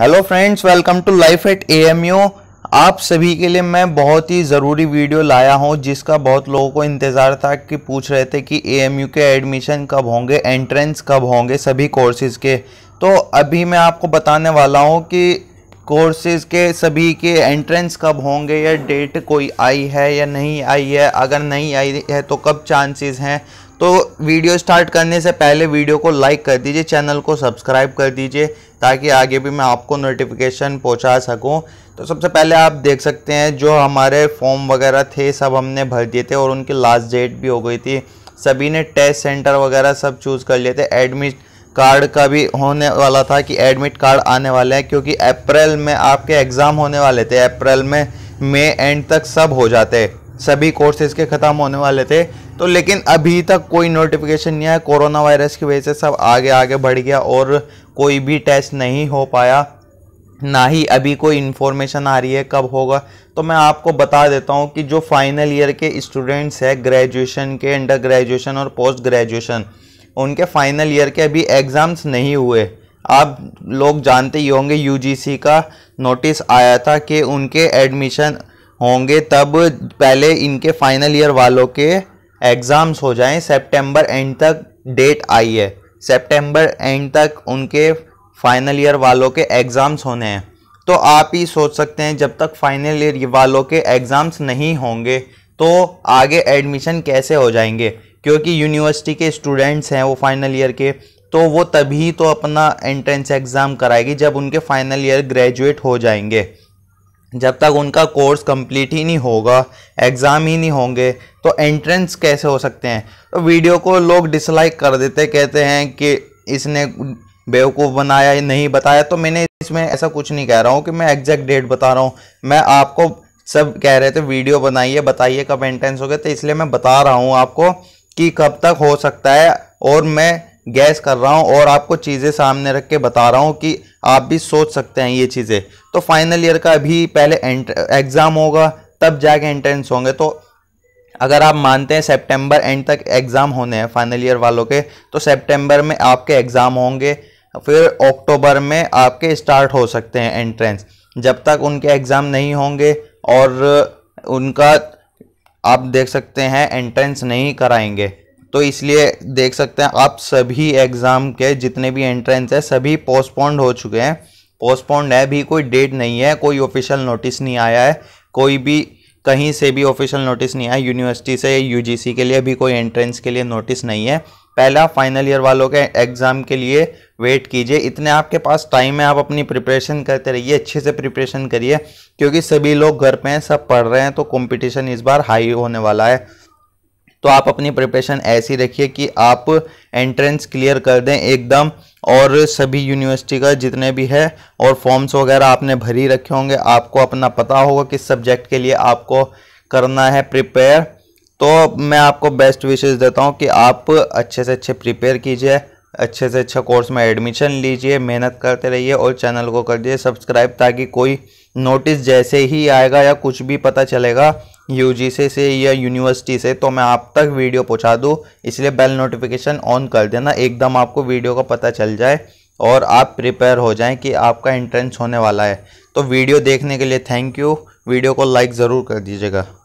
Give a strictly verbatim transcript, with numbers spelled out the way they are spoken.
Hello friends, welcome to life at AMU. आप सभी के लिए मैं बहुत ही ज़रूरी वीडियो लाया हूं जिसका बहुत लोगों को इंतज़ार था कि पूछ रहे थे कि एएमयू के एडमिशन कब होंगे, एंट्रेंस कब होंगे सभी कोर्सेज़ के। तो अभी मैं आपको बताने वाला हूं कि कोर्सेज़ के सभी के एंट्रेंस कब होंगे, या डेट कोई आई है या नहीं आई है, अगर नहीं आई है तो कब चांसेस हैं। तो वीडियो स्टार्ट करने से पहले वीडियो को लाइक कर दीजिए, चैनल को सब्सक्राइब कर दीजिए ताकि आगे भी मैं आपको नोटिफिकेशन पहुंचा सकूं। तो सबसे पहले आप देख सकते हैं जो हमारे फॉर्म वगैरह थे सब हमने भर दिए थे और उनकी लास्ट डेट भी हो गई थी। सभी ने टेस्ट सेंटर वगैरह सब चूज़ कर लिए थे। एडमिट कार्ड का भी होने वाला था कि एडमिट कार्ड आने वाले हैं, क्योंकि अप्रैल में आपके एग्ज़ाम होने वाले थे। अप्रैल में मई एंड तक सब हो जाते, सभी कोर्सेज़ के ख़त्म होने वाले थे। तो लेकिन अभी तक कोई नोटिफिकेशन नहीं आया। कोरोना वायरस की वजह से सब आगे आगे बढ़ गया और कोई भी टेस्ट नहीं हो पाया, ना ही अभी कोई इन्फॉर्मेशन आ रही है कब होगा। तो मैं आपको बता देता हूँ कि जो फाइनल ईयर के स्टूडेंट्स हैं, ग्रेजुएशन के, अंडर ग्रेजुएशन और पोस्ट ग्रेजुएशन, उनके फाइनल ईयर के अभी एग्ज़ाम्स नहीं हुए। आप लोग जानते ही होंगे यूजीसी का नोटिस आया था कि उनके एडमिशन होंगे तब पहले इनके फाइनल ईयर वालों के एग्ज़ाम्स हो जाएं। सितंबर एंड तक डेट आई है, सितंबर एंड तक उनके फाइनल ईयर वालों के एग्ज़ाम्स होने हैं। तो आप ही सोच सकते हैं जब तक फाइनल ईयर वालों के एग्ज़ाम्स नहीं होंगे तो आगे एडमिशन कैसे हो जाएंगे, क्योंकि यूनिवर्सिटी के स्टूडेंट्स हैं वो फाइनल ईयर के, तो वो तभी तो अपना एंट्रेंस एग्ज़ाम कराएगी जब उनके फाइनल ईयर ग्रेजुएट हो जाएंगे। जब तक उनका कोर्स कंप्लीट ही नहीं होगा, एग्ज़ाम ही नहीं होंगे, तो एंट्रेंस कैसे हो सकते हैं। तो वीडियो को लोग डिसलाइक कर देते, कहते हैं कि इसने बेवकूफ़ बनाया, नहीं बताया। तो मैंने इसमें ऐसा कुछ नहीं कह रहा हूँ कि मैं एग्जैक्ट डेट बता रहा हूँ। मैं आपको सब कह रहे थे वीडियो बनाइए, बताइए कब एंट्रेंस हो गया, तो इसलिए मैं बता रहा हूँ आपको कि कब तक हो सकता है। और मैं गैस कर रहा हूँ और आपको चीज़ें सामने रख के बता रहा हूँ कि आप भी सोच सकते हैं ये चीज़ें। तो फाइनल ईयर का अभी पहले एग्ज़ाम होगा तब जाके एंट्रेंस होंगे। तो अगर आप मानते हैं सितंबर एंड तक एग्ज़ाम होने हैं फाइनल ईयर वालों के, तो सितंबर में आपके एग्ज़ाम होंगे, फिर अक्टूबर में आपके स्टार्ट हो सकते हैं एंट्रेंस। जब तक उनके एग्ज़ाम नहीं होंगे और उनका आप देख सकते हैं एंट्रेंस नहीं कराएंगे, तो इसलिए देख सकते हैं आप सभी एग्ज़ाम के जितने भी एंट्रेंस है सभी पोस्टपोन्ड हो चुके हैं। पोस्टपोन्ड है, भी कोई डेट नहीं है, कोई ऑफिशियल नोटिस नहीं आया है, कोई भी कहीं से भी ऑफिशियल नोटिस नहीं आया यूनिवर्सिटी से। यूजीसी के लिए भी कोई एंट्रेंस के लिए नोटिस नहीं है। पहला फाइनल ईयर वालों के एग्ज़ाम के लिए वेट कीजिए। इतने आपके पास टाइम है, आप अपनी प्रिपरेशन करते रहिए, अच्छे से प्रिपरेशन करिए, क्योंकि सभी लोग घर पे हैं, सब पढ़ रहे हैं, तो कंपटीशन इस बार हाई होने वाला है। तो आप अपनी प्रिपरेशन ऐसी रखिए कि आप एंट्रेंस क्लियर कर दें एकदम। और सभी यूनिवर्सिटी का जितने भी है और फॉर्म्स वगैरह आपने भरी रखे होंगे, आपको अपना पता होगा किस सब्जेक्ट के लिए आपको करना है प्रिपेयर। तो मैं आपको बेस्ट विशेस देता हूं कि आप अच्छे से अच्छे प्रिपेयर कीजिए, अच्छे से अच्छा कोर्स में एडमिशन लीजिए, मेहनत करते रहिए और चैनल को कर दीजिए सब्सक्राइब, ताकि कोई नोटिस जैसे ही आएगा या कुछ भी पता चलेगा यूजीसी से या यूनिवर्सिटी से तो मैं आप तक वीडियो पहुंचा दूं। इसलिए बेल नोटिफिकेशन ऑन कर देना, एकदम आपको वीडियो का पता चल जाए और आप प्रिपेयर हो जाएं कि आपका एंट्रेंस होने वाला है। तो वीडियो देखने के लिए थैंक यू। वीडियो को लाइक ज़रूर कर दीजिएगा।